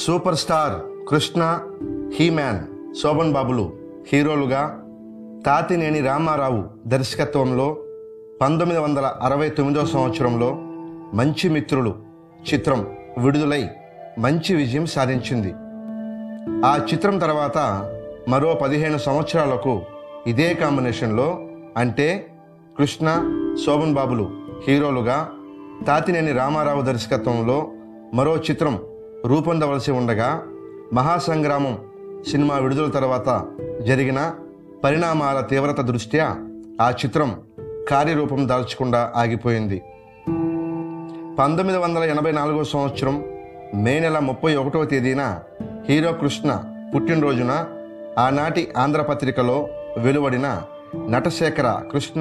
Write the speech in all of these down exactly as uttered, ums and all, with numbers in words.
Super star Krishna, he man, Shobhan బాబులు హీరోలుగా తాతినేని రామారావు దర్శకత్వంలో పంతొమ్మిది వందల అరవై తొమ్మిదో సంవత్సరంలో మంచి మిత్రులు చిత్రం విడుదలై మంచి విజయం సాధించింది. ఆ చిత్రం తర్వాత మరో పదిహేను సంవత్సరాలకు ఇదే కాంబినేషన్లో, అంటే కృష్ణ శోభన్ బాబులు హీరోలుగా తాతినేని రామారావు దర్శకత్వంలో మరో చిత్రం రూపొందవలసి ఉండగా, మహాసంగ్రామం సినిమా విడుదల తర్వాత జరిగిన పరిణామాల తీవ్రత దృష్ట్యా ఆ చిత్రం కార్యరూపం దాల్చకుండా ఆగిపోయింది. పంతొమ్మిది వందల ఎనభై నాలుగో సంవత్సరం మే నెల ముప్పై ఒకటవ తేదీన హీరో కృష్ణ పుట్టినరోజున ఆనాటి ఆంధ్రపత్రికలో వెలువడిన నటశేఖర కృష్ణ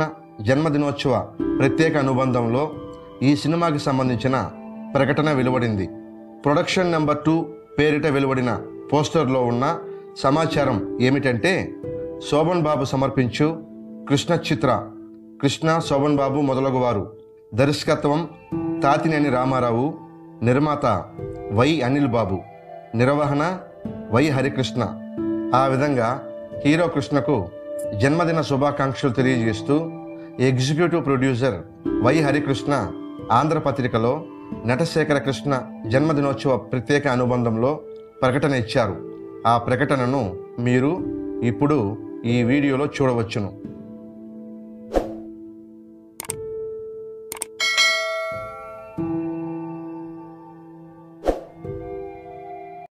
జన్మదినోత్సవ ప్రత్యేక అనుబంధంలో ఈ సినిమాకి సంబంధించిన ప్రకటన వెలువడింది. ప్రొడక్షన్ నెంబర్ టూ పేరిట వెలువడిన పోస్టర్లో ఉన్న సమాచారం ఏమిటంటే, శోభన్ బాబు సమర్పించు కృష్ణ చిత్ర, కృష్ణ శోభన్ బాబు మొదలగువారు, దర్శకత్వం తాతినేని రామారావు, నిర్మాత వై అనిల్ బాబు, నిర్వహణ వై హరికృష్ణ. ఆ విధంగా హీరో కృష్ణకు జన్మదిన శుభాకాంక్షలు తెలియజేస్తూ ఎగ్జిక్యూటివ్ ప్రొడ్యూసర్ వై హరికృష్ణ ఆంధ్రపత్రికలో నటశేఖర కృష్ణ జన్మదినోత్సవ ప్రత్యేక అనుబంధంలో ప్రకటన ఇచ్చారు. ఆ ప్రకటనను మీరు ఇప్పుడు ఈ వీడియోలో చూడవచ్చును.